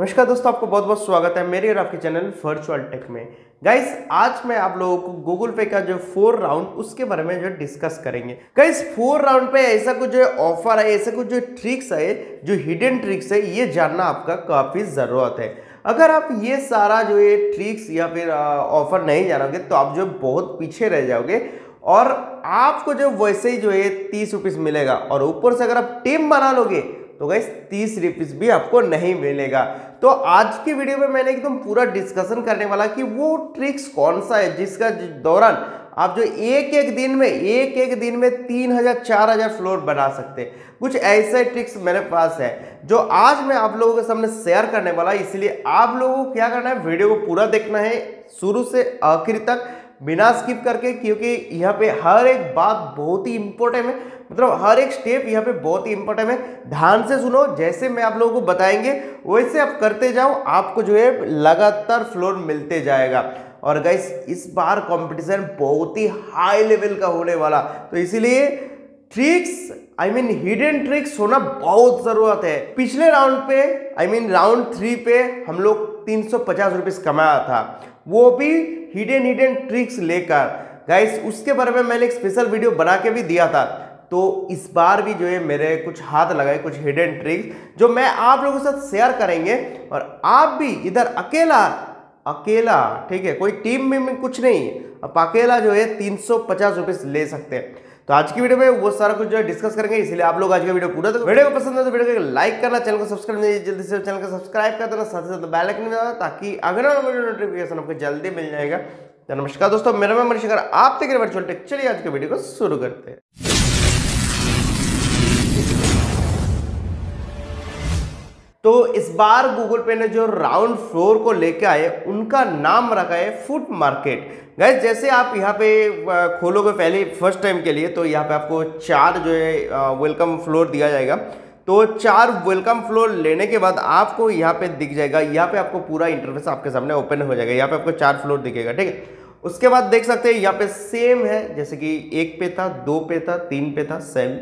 नमस्कार दोस्तों, आपको बहुत बहुत स्वागत है मेरे और आपके चैनल वर्चुअल टेक में। गाइस, आज मैं आप लोगों को गूगल पे का जो 4 राउंड उसके बारे में जो डिस्कस करेंगे। गाइस, 4 राउंड पे ऐसा कुछ जो ऑफर है, ऐसा कुछ जो ट्रिक्स है, जो हिडन ट्रिक्स है, ये जानना आपका काफ़ी ज़रूरत है। अगर आप ये सारा जो ये ट्रिक्स या फिर ऑफर नहीं जानोगे तो आप जो बहुत पीछे रह जाओगे और आपको जो वैसे ही जो है 30 रुपीज़ मिलेगा, और ऊपर से अगर आप टीम बना लोगे तो गाइस 30 रुपीज़ भी आपको नहीं मिलेगा। तो आज की वीडियो में मैंने एकदम पूरा डिस्कशन करने वाला कि वो ट्रिक्स कौन सा है जिसका दौरान आप जो एक एक दिन में 3000-4000 फ्लोर बना सकते हैं। कुछ ऐसे ट्रिक्स मेरे पास है जो आज मैं आप लोगों के सामने शेयर करने वाला, इसलिए आप लोगों को क्या करना है, वीडियो को पूरा देखना है शुरू से आखिर तक बिना स्किप करके, क्योंकि यहाँ पे हर एक बात बहुत ही इम्पोर्टेंट है, मतलब हर एक स्टेप यहाँ पे बहुत ही इम्पोर्टेंट है। ध्यान से सुनो, जैसे मैं आप लोगों को बताएंगे वैसे आप करते जाओ, आपको जो है लगातार फ्लोर मिलते जाएगा। और गाइस, इस बार कंपटीशन बहुत ही हाई लेवल का होने वाला, तो इसीलिए ट्रिक्स हिडन ट्रिक्स होना बहुत ज़रूरत है। पिछले राउंड पे राउंड 3 पे हम लोग 350 रुपीज़ कमाया था, वो भी हिडन ट्रिक्स लेकर। गाइस, उसके बारे में मैंने एक स्पेशल वीडियो बना के भी दिया था, तो इस बार भी जो है मेरे कुछ हाथ लगाए कुछ हिडन ट्रिक्स जो मैं आप लोगों के साथ शेयर करेंगे। और आप भी इधर अकेला, ठीक है, कोई टीम में कुछ नहीं, आप अकेला जो है 350 रुपीज़ ले सकते हैं। तो आज की वीडियो में वो सारा कुछ जो है डिस्कस करेंगे, इसलिए आप लोग आज का वीडियो पूरा देखो। वीडियो को पसंद है तो वीडियो को लाइक करना, चैनल को सब्सक्राइब नहीं जल्दी से चैनल को सब्सक्राइब कर देना, साथ ही साथ बेल आइकन दबाना ताकि अगर वीडियो नोटिफिकेशन आपको जल्दी मिल जाएगा। तो नमस्कार दोस्तों, मेरा नाम मनीष, अगर आप देख रहे हैं वर्चुअल टेक, चलिए आज के वीडियो को शुरू करते हैं। तो इस बार गूगल पे ने जो राउंड 4 को लेके आए, उनका नाम रखा है फूड मार्केट। गाइस, जैसे आप यहाँ पे खोलोगे पहले फर्स्ट टाइम के लिए, तो यहाँ पे आपको 4 जो है वेलकम फ्लोर दिया जाएगा। तो 4 वेलकम फ्लोर लेने के बाद आपको यहाँ पे दिख जाएगा, यहाँ पे आपको पूरा इंटरफेस आपके सामने ओपन हो जाएगा। यहाँ पे आपको 4 फ्लोर दिखेगा, ठीक है। उसके बाद देख सकते हैं यहाँ पे सेम है, जैसे कि 1 पे था 2 पे था 3 पे था, सेम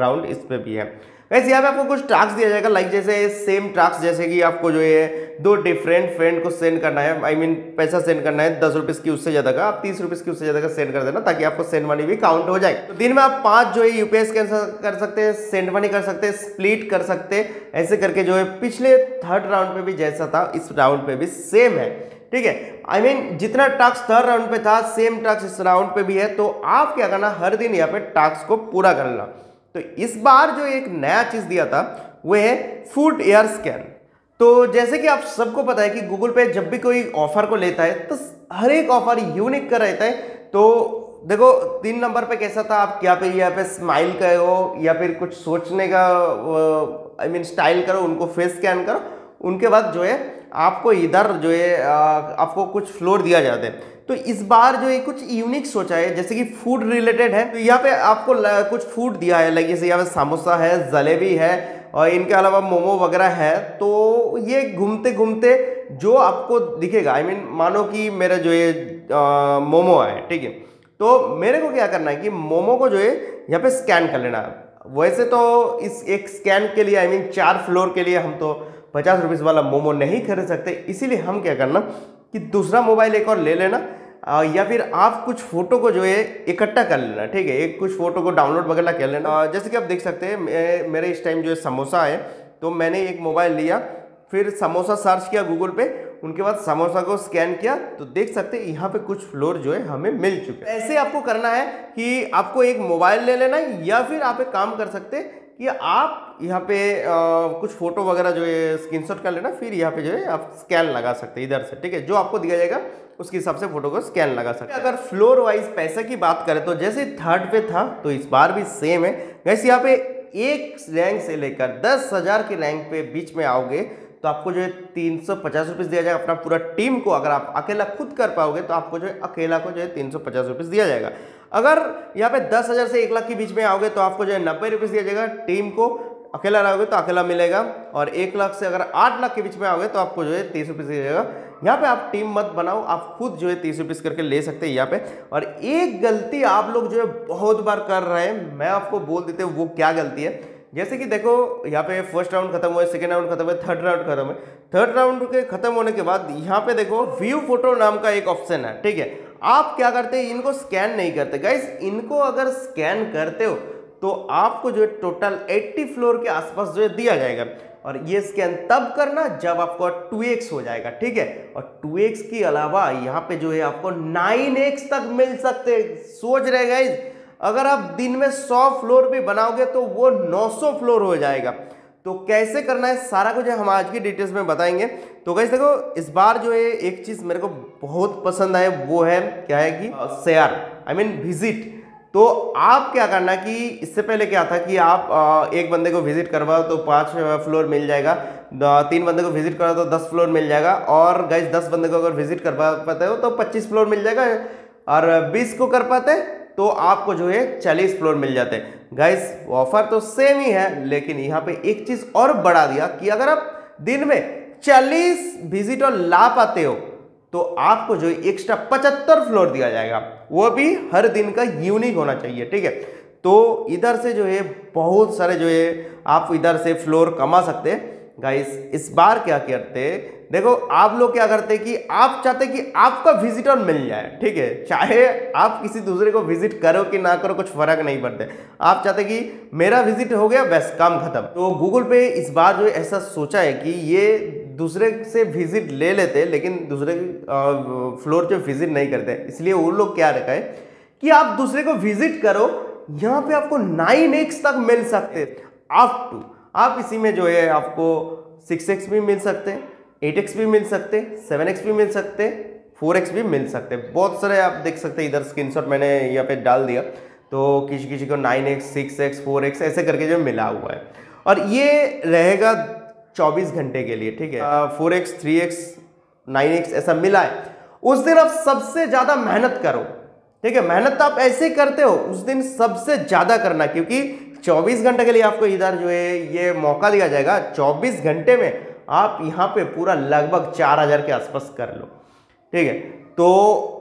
राउंड इस पे भी है। वैसे यहाँ पे आपको कुछ टास्क दिया जाएगा, लाइक जैसे सेम टास्क, जैसे कि आपको जो है 2 डिफरेंट फ्रेंड को सेंड करना है, पैसा सेंड करना है, 10 रुपीज़ की उससे ज़्यादा का, आप 30 रुपीज़ की उससे ज़्यादा का सेंड कर देना ताकि आपको सेंड मनी भी काउंट हो जाए। तो दिन में आप 5 जो है यूपीएस कर सकते हैं, सेंड मनी कर सकते हैं, स्प्लिट कर सकते हैं, ऐसे करके जो है पिछले 3rd राउंड पर भी जैसा था इस राउंड पर भी सेम है, ठीक है। जितना टास्क 3rd राउंड पे था सेम टास्क इस राउंड पे भी है। तो आप क्या करना, हर दिन यहाँ पे टास्क को पूरा करना। तो इस बार जो एक नया चीज दिया था वो है फूड एयर स्कैन। तो जैसे कि आप सबको पता है कि गूगल पे जब भी कोई ऑफर को लेता है तो हर एक ऑफर यूनिक का रहता है। तो देखो 3 नंबर पे कैसा था, आप क्या पे यहाँ पे स्माइल करो या फिर कुछ सोचने का स्टाइल करो, उनको फेस स्कैन करो, उनके बाद जो है आपको इधर जो है आपको कुछ फ्लोर दिया जाता है। तो इस बार जो है कुछ यूनिक सोचा है, जैसे कि फूड रिलेटेड है, तो यहाँ पे आपको कुछ फूड दिया है, लाइक जैसे यहाँ पे समोसा है, जलेबी है, और इनके अलावा मोमो वगैरह है। तो ये घूमते घूमते जो आपको दिखेगा, मानो कि मेरा जो है मोमो है, ठीक है, तो मेरे को क्या करना है कि मोमो को जो है यहाँ पे स्कैन कर लेना। वैसे तो इस एक स्कैन के लिए 4 फ्लोर के लिए हम तो 50 रुपीज़ वाला मोमो नहीं खरीद सकते, इसीलिए हम क्या करना कि दूसरा मोबाइल एक और ले लेना, या फिर आप कुछ फ़ोटो को जो है इकट्ठा कर लेना, ठीक है, एक कुछ फ़ोटो को डाउनलोड वगैरह कर लेना। जैसे कि आप देख सकते हैं मेरे इस टाइम जो है समोसा है, तो मैंने एक मोबाइल लिया, फिर समोसा सर्च किया गूगल पे, उनके बाद समोसा को स्कैन किया, तो देख सकते हैं यहाँ पे कुछ फ्लोर जो है हमें मिल चुके हैं। ऐसे आपको करना है कि आपको एक मोबाइल ले लेना, या फिर आप एक काम कर सकते हैं कि आप यहाँ पे कुछ फ़ोटो वगैरह जो है स्क्रीनशॉट कर लेना, फिर यहाँ पे जो है आप स्कैन लगा सकते हैं इधर से, ठीक है, जो आपको दिया जाएगा उसके हिसाब से फ़ोटो को स्कैन लगा सकते हैं। अगर फ्लोर वाइज पैसे की बात करें तो जैसे 3rd पे था तो इस बार भी सेम है। वैसे यहाँ पे 1 रैंक से लेकर 10,000 के रैंक पे बीच में आओगे तो आपको जो है 350 रुपीज़ दिया जाएगा अपना पूरा टीम को। अगर आप अकेला खुद कर पाओगे तो आपको जो है अकेला को जो है 350 रुपीज़ दिया जाएगा। अगर यहाँ पे 10,000 से 1 लाख के बीच में आओगे तो आपको जो है 90 रुपीज़ दिया जाएगा, टीम को अकेला रहोगे तो अकेला मिलेगा। और 1 लाख से अगर 8 लाख के बीच में आओगे तो आपको जो है 30 रुपीज़ दिया जाएगा। यहाँ पे आप टीम मत बनाओ, आप खुद जो है 30 रुपीज़ करके ले सकते हैं यहाँ पे। और एक गलती आप लोग जो है बहुत बार कर रहे हैं, मैं आपको बोल देते हूँ वो क्या गलती है। जैसे कि देखो यहाँ पे फर्स्ट राउंड खत्म हुआ है, सेकेंड राउंड खत्म है, थर्ड राउंड खत्म है। थर्ड राउंड के खत्म होने के बाद यहाँ पे देखो व्यू फोटो नाम का एक ऑप्शन है, ठीक है। आप क्या करते हैं, इनको स्कैन नहीं करते गाइस। इनको अगर स्कैन करते हो तो आपको जो है टोटल 80 फ्लोर के आसपास जो है दिया जाएगा, और ये स्कैन तब करना जब आपको 2x हो जाएगा, ठीक है। और 2x के अलावा यहाँ पे जो है आपको 9x तक मिल सकते। सोच रहे गाइस, अगर आप दिन में 100 फ्लोर भी बनाओगे तो वो 900 फ्लोर हो जाएगा। तो कैसे करना है सारा कुछ हम आज की डिटेल्स में बताएंगे। तो गाइस देखो, इस बार जो है एक चीज़ मेरे को बहुत पसंद आए, वो है क्या है कि शेयर, आई मीन विजिट। तो आप क्या करना कि इससे पहले क्या था कि आप एक बंदे को विजिट करवाओ तो 5 फ्लोर मिल जाएगा, 3 बंदे को विजिट करवाओ तो 10 फ्लोर मिल जाएगा, और गाइस 10 बंदे को अगर विजिट करवा पाते हो तो 25 फ्लोर मिल जाएगा, और 20 को कर पाते तो आपको जो है 40 फ्लोर मिल जाते हैं। गाइस ऑफर तो सेम ही है, लेकिन यहाँ पे एक चीज़ और बढ़ा दिया कि अगर आप दिन में 40 विजिट और ला पाते हो तो आपको जो है एक्स्ट्रा 75 फ्लोर दिया जाएगा, वो भी हर दिन का यूनिक होना चाहिए, ठीक है। तो इधर से जो है बहुत सारे जो है आप इधर से फ्लोर कमा सकते हैं। गाइस इस बार क्या करते देखो, आप लोग क्या करते कि आप चाहते कि आपका विजिटर मिल जाए, ठीक है। चाहे आप किसी दूसरे को विजिट करो कि ना करो, कुछ फर्क नहीं पड़ता। आप चाहते कि मेरा विजिट हो गया, बस काम खत्म। तो गूगल पे इस बार जो ऐसा सोचा है कि ये दूसरे से विजिट ले लेते, लेकिन दूसरे फ्लोर जो विजिट नहीं करते, इसलिए वो लोग क्या रखा है कि आप दूसरे को विजिट करो, यहाँ पे आपको 9x तक मिल सकते। अप टू आप इसी में जो है आपको 6x भी मिल सकते हैं, 8x भी मिल सकते हैं, 7x भी मिल सकते हैं, 4x भी मिल सकते हैं। बहुत सारे आप देख सकते हैं, इधर स्क्रीनशॉट मैंने यहाँ पे डाल दिया। तो किसी किसी को 9x, 6x, 4x ऐसे करके जो मिला हुआ है, और ये रहेगा 24 घंटे के लिए, ठीक है। 4x, 3x, 9x ऐसा मिला है। उस दिन आप सबसे ज़्यादा मेहनत करो, ठीक है। मेहनत आप ऐसे करते हो, उस दिन सबसे ज़्यादा करना, क्योंकि 24 घंटे के लिए आपको इधर जो है ये मौका दिया जाएगा। 24 घंटे में आप यहाँ पे पूरा लगभग 4000 के आसपास कर लो, ठीक है। तो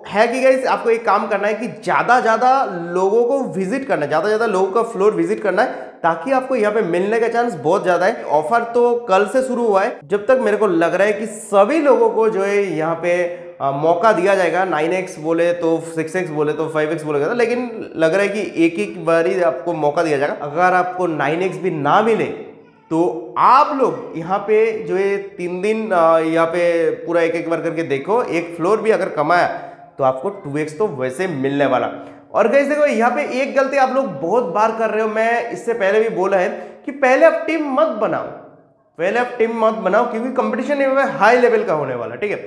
है कि गाइस आपको एक काम करना है कि ज़्यादा लोगों को विजिट करना है, ज़्यादा लोगों का फ्लोर विजिट करना है, ताकि आपको यहाँ पे मिलने का चांस बहुत ज़्यादा है। ऑफर तो कल से शुरू हुआ है, जब तक मेरे को लग रहा है कि सभी लोगों को जो है यहाँ पे मौका दिया जाएगा। 9x बोले तो 6x बोले तो 5x बोलेगा, लेकिन लग रहा है कि एक बार ही आपको मौका दिया जाएगा। अगर आपको 9x भी ना मिले तो आप लोग यहाँ पे जो है 3 दिन यहाँ पे पूरा एक बार करके देखो। एक फ्लोर भी अगर कमाया तो आपको 2x तो वैसे मिलने वाला। और गाइस देखो, यहाँ पे एक गलती आप लोग बहुत बार कर रहे हो, मैं इससे पहले भी बोला है कि पहले आप टीम मत बनाओ, क्योंकि कंपटीशन हाई लेवल का होने वाला, ठीक है।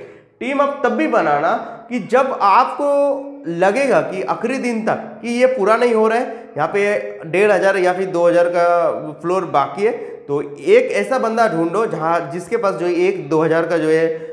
टीम आप तब भी बनाना कि जब आपको लगेगा कि आखिरी दिन तक कि ये पूरा नहीं हो रहा है, यहाँ पे 1500 या फिर 2000 का फ्लोर बाकी है, तो एक ऐसा बंदा ढूंढो जहाँ जिसके पास जो 1000 का जो है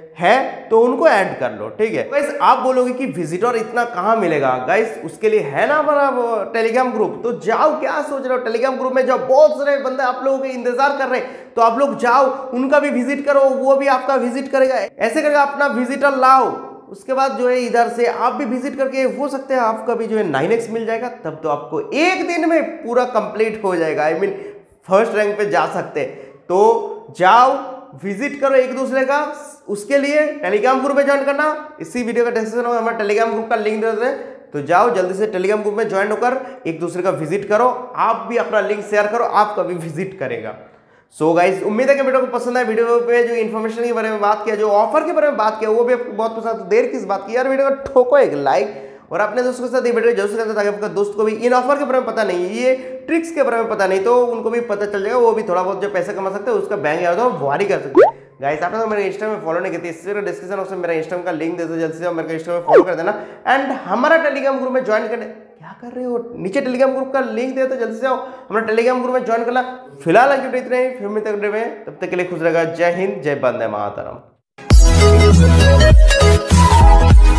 तो उनको ऐड कर लो, ठीक है। गाइस आप बोलोगे कि विजिटर इतना कहाँ मिलेगा। गाइस उसके लिए है ना हमारा टेलीग्राम ग्रुप, तो जाओ। क्या सोच रहे हो, टेलीग्राम ग्रुप में जाओ, बहुत सारे बंदे आप लोगों के इंतजार कर रहे हैं। तो आप लोग जाओ, उनका भी विजिट करो, वो भी आपका विजिट करेगा, ऐसे करके अपना विजिटर लाओ। उसके बाद जो है इधर से आप भी विजिट करके हो सकते हैं आपका भी जो है 9x मिल जाएगा। तब तो आपको एक दिन में पूरा कंप्लीट हो जाएगा, आई मीन फर्स्ट रैंक पे जा सकते। तो जाओ, विजिट करो एक दूसरे का, उसके लिए टेलीग्राम ग्रुप में ज्वाइन करना। इसी वीडियो का डिस्क्रिप्शन में हमारा टेलीग्राम ग्रुप का लिंक दे देते हैं, तो जाओ जल्दी से टेलीग्राम ग्रुप में ज्वाइन होकर एक दूसरे का विजिट करो। आप भी अपना लिंक शेयर करो, आपका भी विजिट करेगा। सो गाइस, उम्मीद है कि वीडियो को पसंद है। वीडियो पे जो इन्फॉर्मेशन के बारे में बात किया, जो ऑफर के बारे में बात किया, वो भी आपको बहुत पसंद। तो देर किस बात की यार, वीडियो को ठोको एक लाइक, और अपने दोस्तों के साथ ये वीडियो जरूर शेयर करना, ताकि आपका दोस्त को भी इन ऑफर के बारे में पता नहीं, ये ट्रिक्स के बारे में पता नहीं, तो उनको भी पता चल जाएगा। वो भी थोड़ा बहुत जो पैसा कमा सकते हैं, उसका बैंक याद हो वारी कर सकते हैं। गाइस आपने तो मेरे इंस्टा में फॉलो नहीं करते, इसी डिस्क्रिप्शन बॉक्स में मेरा इंस्टा का लिंक दे दो, जल्दी से मेरे इंस्टा में फॉलो कर देना, एंड हमारा टेलीग्राम ग्रुप में ज्वाइन करना। क्या कर रहे हो, नीचे टेलीग्राम ग्रुप का लिंक दे दो, जल्दी से आओ हमारा टेलीग्राम ग्रुप में ज्वाइन करना। फिलहाल आगे इतने ही, फिर मिलते हैं अगले में, तब तक के लिए खुश रहेगा। जय हिंद, जय वंदे मातरम।